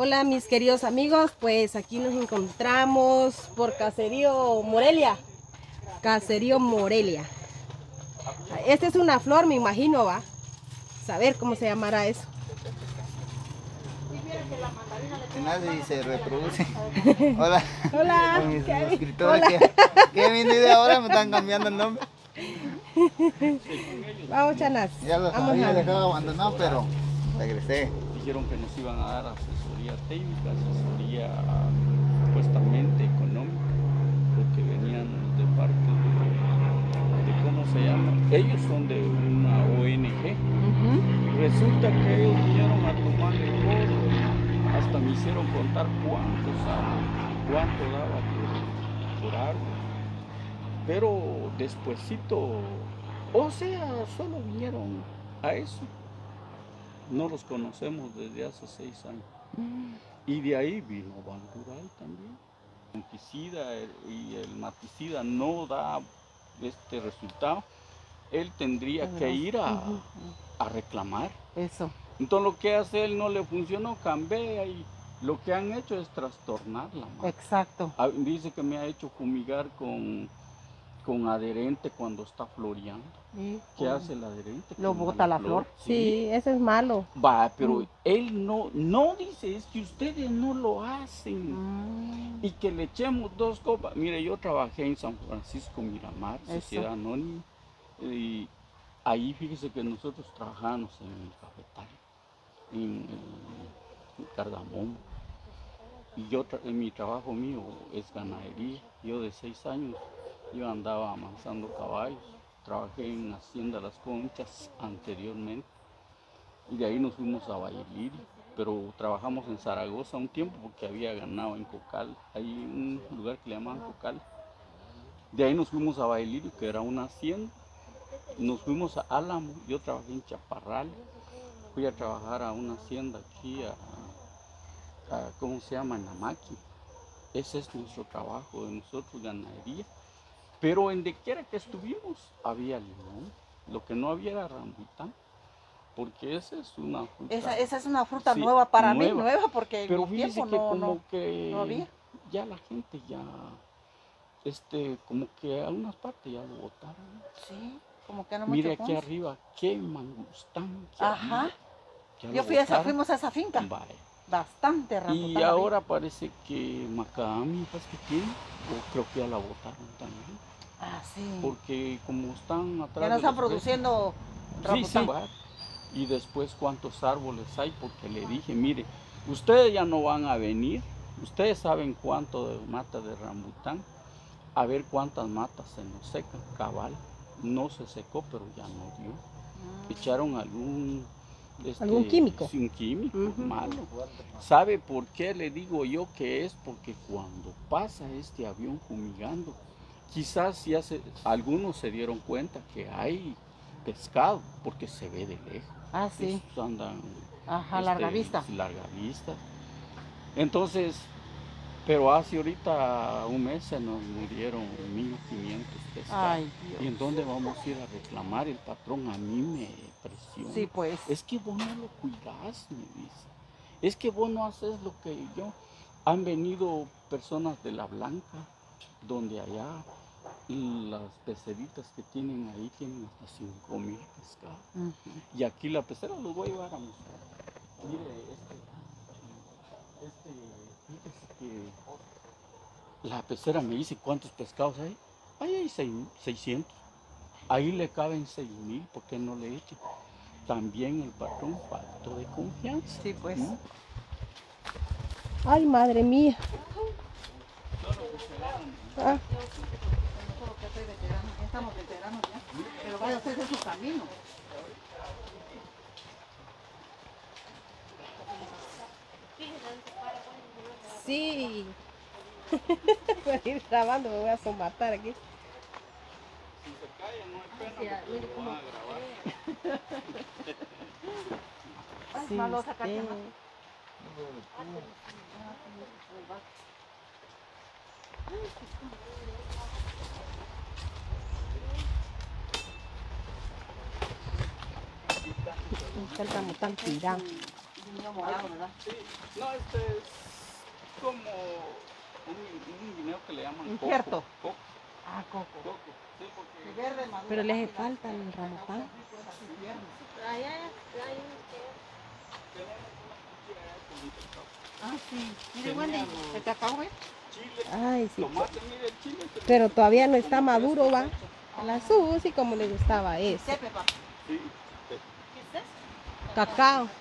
Hola mis queridos amigos, pues aquí nos encontramos por Caserío Morelia. Caserío Morelia. Esta es una flor, me imagino, va. Saber cómo se llamará eso. Se nace y se reproduce. Hola. Hola. Mis suscriptores que vienen de ahora me están cambiando el nombre. Vamos, chanas. Ya los había dejado abandonados, pero regresé. Dijeron que nos iban a dar asesoría técnica, asesoría supuestamente económica, porque venían de parte de ¿cómo se llama? Ellos son de una ONG. Resulta que ellos vinieron a tomar todo, hasta me hicieron contar cuánto daba por árbol, pero despuesito, o sea, solo vinieron a eso. No los conocemos desde hace 6 años. Y de ahí vino Bandural también. El fungicida y el maticida no da este resultado. Él tendría que ir a reclamar. Eso. Entonces lo que hace él no le funcionó, cambia y lo que han hecho es trastornarla. Exacto. Dice que me ha hecho fumigar con adherente cuando está floreando. ¿Qué hace el adherente? ¿Lo bota la flor? Sí, eso es malo. Va, pero él no dice, es que ustedes no lo hacen. Y que le echemos 2 copas. Mire, yo trabajé en San Francisco Miramar, sociedad anónima, y ahí fíjese que nosotros trabajamos en el cafetal, en el cardamomo. Y yo, mi trabajo mío es ganadería. Yo de 6 años yo andaba amansando caballos, trabajé en Hacienda Las Conchas anteriormente y de ahí nos fuimos a Baileir, pero trabajamos en Zaragoza un tiempo porque había ganado en Cocal, hay un lugar que le llamaban Cocal. De ahí nos fuimos a Baileir, que era una hacienda, nos fuimos a Álamo, yo trabajé en Chaparral, fui a trabajar a una hacienda aquí, a ¿cómo se llama? Namaqui. Ese es nuestro trabajo, de nosotros, ganadería. Pero en de quiera que estuvimos había limón, lo que no había era rambután, porque esa es una fruta. Esa es una fruta nueva para mí, nueva, porque en mi tiempo no había. Ya la gente ya, como que algunas partes ya lo botaron. Sí, como que no me mire aquí arriba, qué mangostán. Ajá, yo fuimos a esa finca, bastante rambután. Y ahora parece que macadamia, que tiene, o creo que ya la botaron también. Ah, sí. Porque como están atrás. Ya no están produciendo rambután. Sí, sí. Y después cuántos árboles hay, porque le dije, mire, ustedes ya no van a venir, ustedes saben cuánto de mata de rambután, a ver cuántas matas se nos secan, cabal, no se secó, pero ya no dio. Echaron algún químico. Sin químico, malo. ¿Sabe por qué le digo yo que es? Porque cuando pasa este avión fumigando, quizás ya algunos se dieron cuenta que hay pescado, porque se ve de lejos. Ah, sí. Estos andan, ajá, larga vista. Larga vista. Entonces, pero hace ahorita un mes se nos murieron 1500 pescados. ¿Y en dónde vamos a ir a reclamar? El patrón a mí me presiona. Sí, pues. Es que vos no lo cuidás, me dice. Es que vos no haces lo que yo. Han venido personas de La Blanca, donde allá las peceritas que tienen ahí tienen hasta 5000 pescados. Y aquí la pecera los voy a llevar a mostrar. Mire, la pecera me dice cuántos pescados hay. Ahí hay 600. Ahí le caben 6000, ¿por qué no le echen? También el patrón, falto de confianza. Sí, pues. ¿No? Ay, madre mía. Estamos veteranos ya. Pero vaya usted de su camino. Sí. Voy a ir grabando, me voy a somatar aquí. Si se cae, no hay pena, porque lo van a grabar. Ay, sí, malo, sacate. Está tan tirado. guineo morado, ¿verdad? Sí, no, este es como un guineo que le llaman coco. Coco. Ah, coco. Coco. Sí, porque... verde, madura, pero le hace falta el ramopán. Ah, sí. Mire, Wendy, el cacao, ¿ves? Chile. Ay, sí. Tomate, mire, chile. Pero todavía no está maduro, va. La susi, como le gustaba eso. ¿Qué es eso? Cacao. Así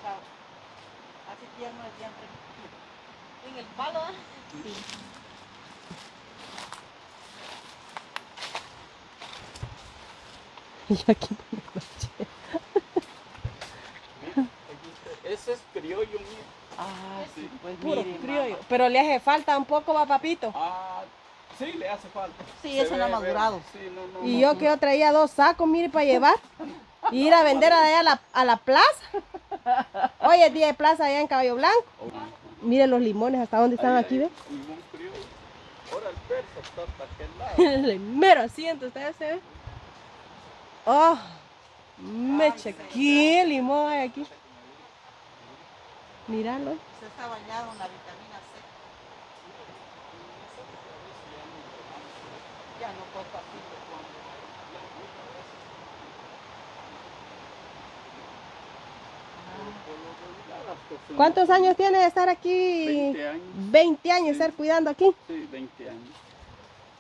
tierno de siempre. En el palo, ¿eh? Sí. Y aquí me coche. Ese es criollo mío. Ah, sí, pues puro mire, criollo. Mamá. Pero le hace falta un poco, va, papito. Ah, sí, le hace falta. Sí, eso no ha madurado. Sí, no, y no, yo no, que no. Yo traía 2 sacos, mire, para llevar. Y ir a vender allá a la plaza. Hoy es día de plaza allá en Caballo Blanco. Miren los limones, hasta dónde están ahí, aquí, ¿ves? Limón criollo. Ahora el persa está para aquel lado. El mero asiento, ustedes se ven. Oh, me chequé, limón hay aquí. Míralo. Se está bañado en la vitamina C. Ya no puedo así de cuando. ¿Cuántos años tiene de estar aquí? 20 años. 20 años, sí. Estar cuidando aquí. Sí, 20 años.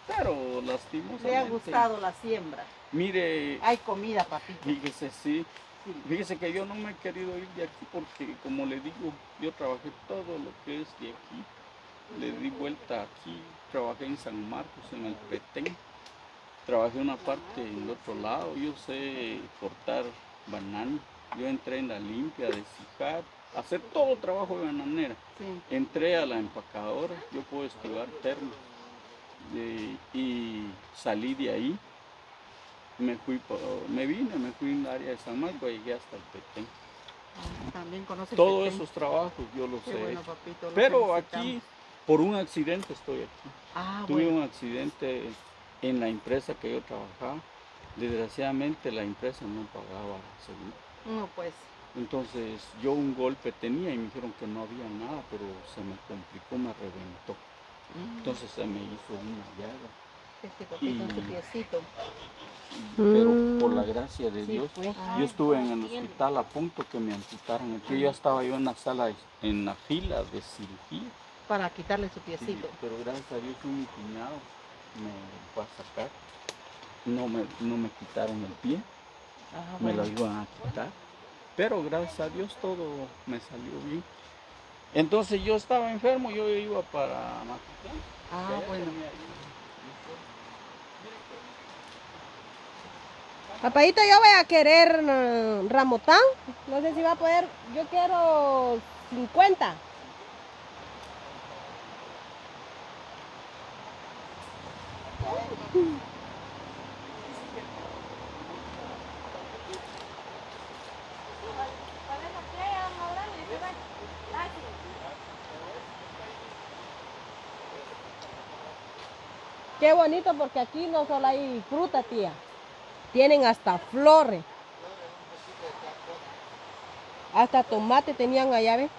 Pero lastimosamente. ¿Le ha gustado la siembra? Mire. Hay comida, papito. Fíjese, sí. Fíjese que yo no me he querido ir de aquí porque, como le digo, yo trabajé todo lo que es de aquí. Le di vuelta aquí. Trabajé en San Marcos, en el Petén. Trabajé una parte en el otro lado. Yo sé cortar banano. Yo entré en la limpia de Cijar, hacer todo el trabajo de bananera. Sí. Entré a la empacadora, yo puedo estibar ternos. Y salí de ahí, me vine en el área de San Marcos y llegué hasta el Petén. También conoce todos Petén. Esos trabajos yo los he hecho. Papito, pero aquí, por un accidente estoy aquí. Ah, tuve un accidente en la empresa que yo trabajaba. Desgraciadamente la empresa no pagaba seguro. No, pues. Entonces yo un golpe tenía y me dijeron que no había nada, pero se me complicó, me reventó. Entonces se me hizo una llaga. Este papito en su piecito. Pero por la gracia de Dios, pues. Yo estuve en el hospital a punto que me amputaron. Entonces ya estaba yo en la sala, en la fila de cirugía. Para quitarle su piecito. Sí, pero gracias a Dios que mi cuñado me va a sacar. No me quitaron el pie. Ah, bueno. Me lo iban a quitar. Pero gracias a Dios todo me salió bien. Entonces yo estaba enfermo, yo iba para Namaqui. Ah, bueno. Papadito, yo voy a querer ramotán. No sé si va a poder. Yo quiero 50. Qué bonito, porque aquí no solo hay fruta, tía. Tienen hasta flores. Hasta tomate tenían allá, ¿ves?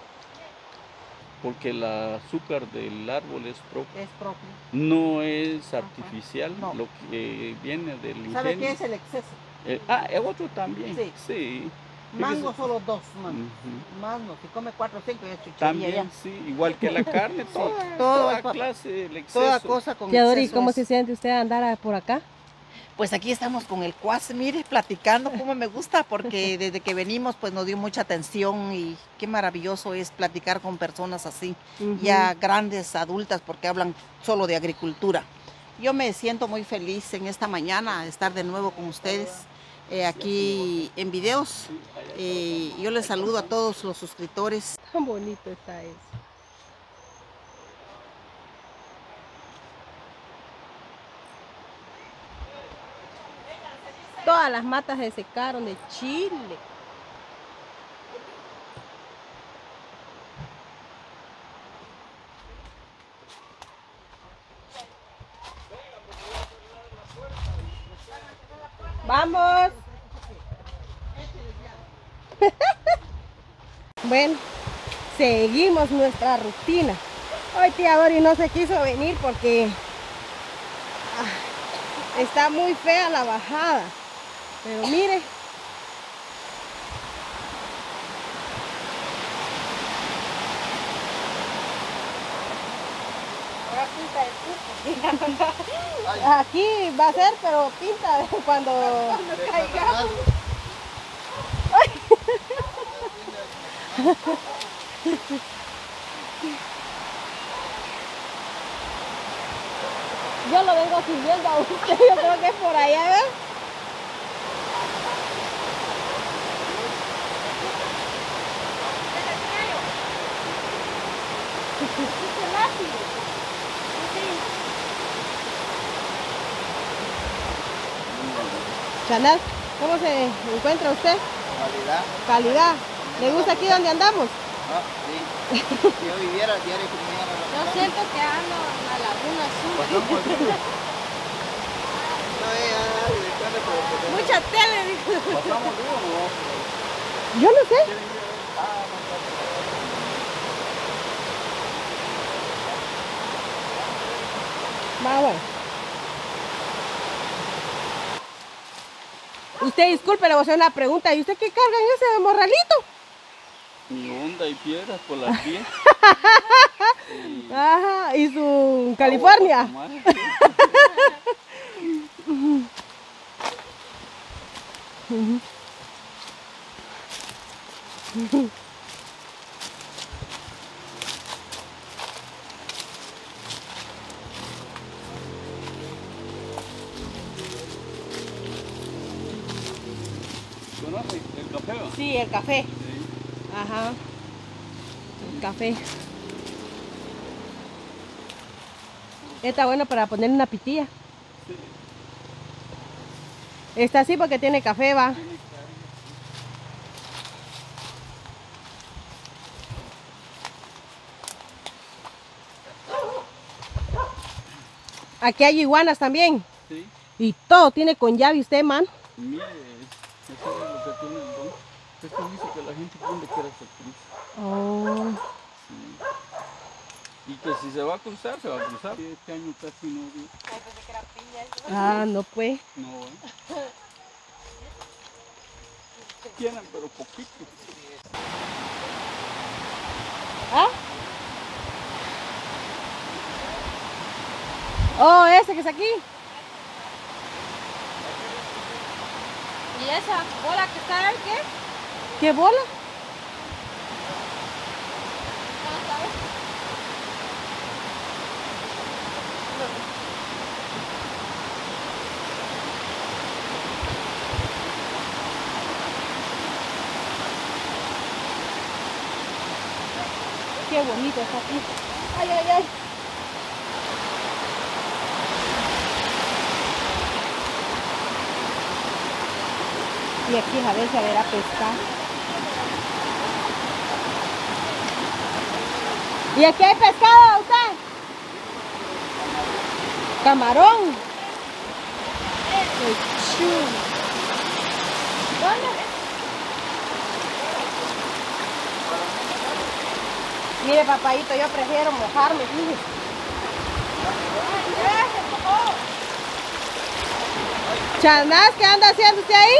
Porque el azúcar del árbol es propio. Es propio. No es artificial, no. Lo que viene del ingenio. ¿Sabe qué es el exceso? El otro también. Sí. Sí. Mango solo 2 mangos. Más no, si come 4 o 5 ya chuchería. También, ya. Sí, igual que la carne, toda clase, el exceso. Toda cosa con exceso. Teodori, ¿cómo se siente usted andar por acá? Pues aquí estamos con el Cuas, mire, platicando, como me gusta, porque desde que venimos pues nos dio mucha atención y qué maravilloso es platicar con personas así, ya grandes, adultas, porque hablan solo de agricultura. Yo me siento muy feliz en esta mañana estar de nuevo con ustedes. Aquí en videos, yo les saludo a todos los suscriptores. Tan bonito está eso. Todas las matas se secaron de chile. ¡Vamos! Bueno, seguimos nuestra rutina. Hoy tía Dori no se quiso venir porque está muy fea la bajada, pero mire, pinta de cupo. Aquí va a ser, pero pinta de cuando caigamos. Yo lo vengo siguiendo a usted, yo creo que es por allá, ¿verdad? Chanel, ¿cómo se encuentra usted? Calidad. Calidad. ¿Le gusta aquí donde andamos? Ah, sí. Si yo viviera diario conmigo. Yo siento que ando en la Laguna Azul. Mucha tele, dijo. ¿Pasamos vivo o no? Yo no sé. Va, bueno. Usted disculpe, le voy a hacer una pregunta. ¿Y usted qué carga en ese morralito? Mi onda y piedras por las pies. Y... ajá, y su California. ¿El café va? Sí, el café. Sí. Ajá. El café. Está bueno para poner una pitilla. Sí. Está así porque tiene café, va. Aquí hay iguanas también. Sí. Y todo tiene con llave usted, man. Mire, eso es lo que tiene el don. Esto dice que la gente donde quiera se cruza. Oh. Sí. Y que si se va a cruzar, se va a cruzar. Este año casi no vi. Ay, pensé que era piña eso. Ah, no pues. No, Tienen, pero poquito. ¿Ah? Oh, ese que es aquí. ¿Y esa bola que está ahí qué? ¿Qué bola? No, ¿sabes? No. Qué bonito está aquí. Ay, ay, ay. Y aquí a ver si verá pescar. ¿Y aquí hay pescado, usted? Camarón. Qué chulo. ¿Dónde? Mire, papayito, yo prefiero mojarme. Chanás, ¿qué anda haciendo usted ahí?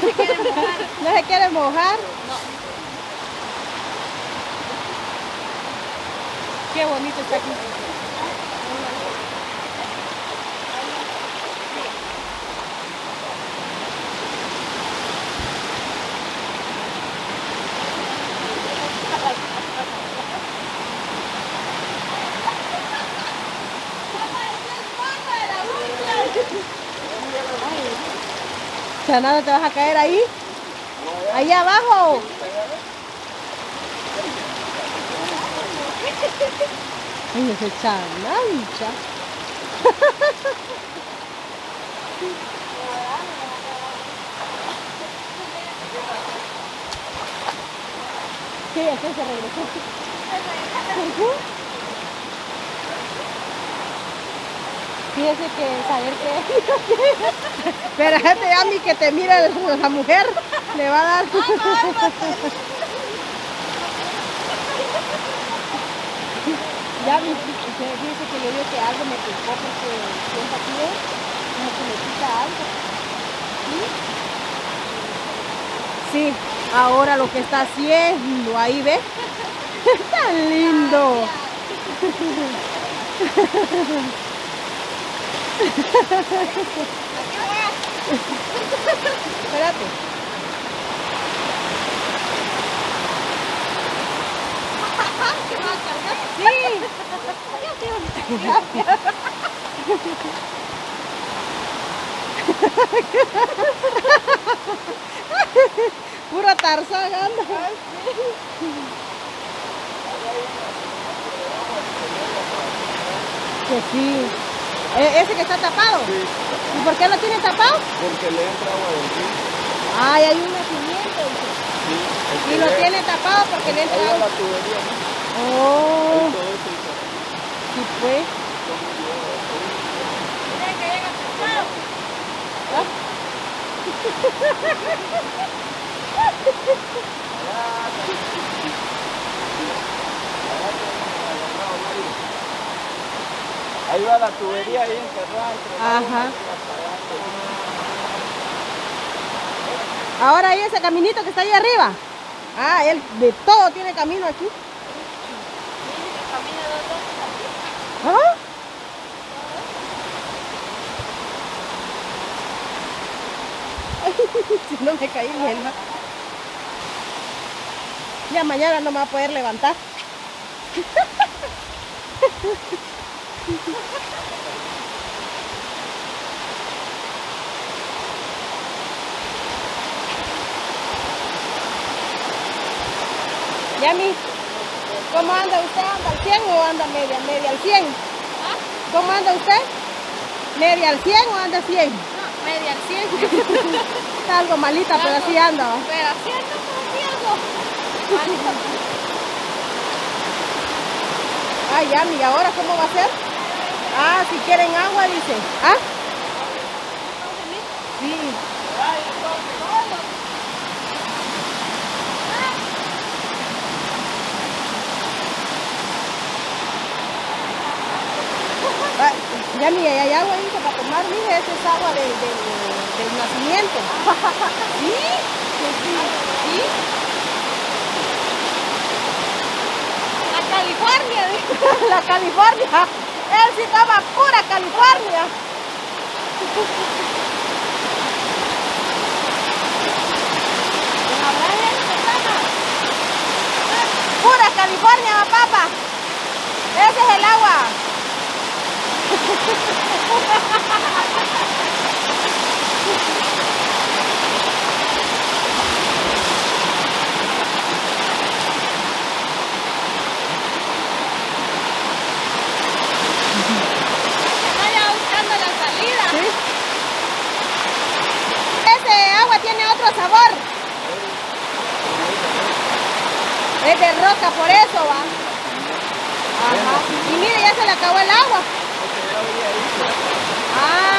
No se quiere mojar. ¿No se quiere mojar? No. Qué bonito está aquí. Nada, te vas a caer ahí, ahí abajo. Ay, ese chanancha. ¿Qué? ¿Qué se regresó? ¿Por qué? Fíjese que saber que... Pero gente, a mí que te mira la mujer, le va a dar... Ya me dice que yo digo que algo me picó porque siento aquí, como que me pica algo. ¿Sí? Sí, ahora lo que está haciendo, ahí ve. Tan lindo. Espérate. Sí. Pura Tarzán anda. Que sí. ¿Ese que está tapado? Sí. ¿Y por qué lo tiene tapado? Porque le entra agua del río. Ay, hay un nacimiento. Sí, y lo tiene tapado porque le entra agua. La tubería, ¿no? Oh, sí, pues. Mira que llega pescado. Ahí va la tubería ahí enterrada. Ajá. Ahora hay ese caminito que está ahí arriba. Ah, él de todo tiene camino aquí. ¿Ah? Si no me caí bien. Ya mañana no me va a poder levantar. Yami, ¿cómo anda usted? ¿Anda al 100 o anda media? ¿Media al 100? ¿Ah? ¿Cómo anda usted? ¿Media al 100 o anda 100? No, media al 100. Está algo malita, claro, pero así anda. Pero así anda como algo. Ay, ya, mira, ¿ahora cómo va a ser? Ah, si quieren agua, dice. ¿Ah? Sí. Ya ni hay agua, dice, para tomar, mire, esa es agua del nacimiento. ¿Sí? Sí, sí. La California, dice. La California. Él sí toma pura California. Pura California, papá. Ese es el agua. Vaya buscando la salida. ¿Sí? Ese agua tiene otro sabor. Es de roca, por eso va. Ajá. Y mire, ya se le acabó el agua. Ah.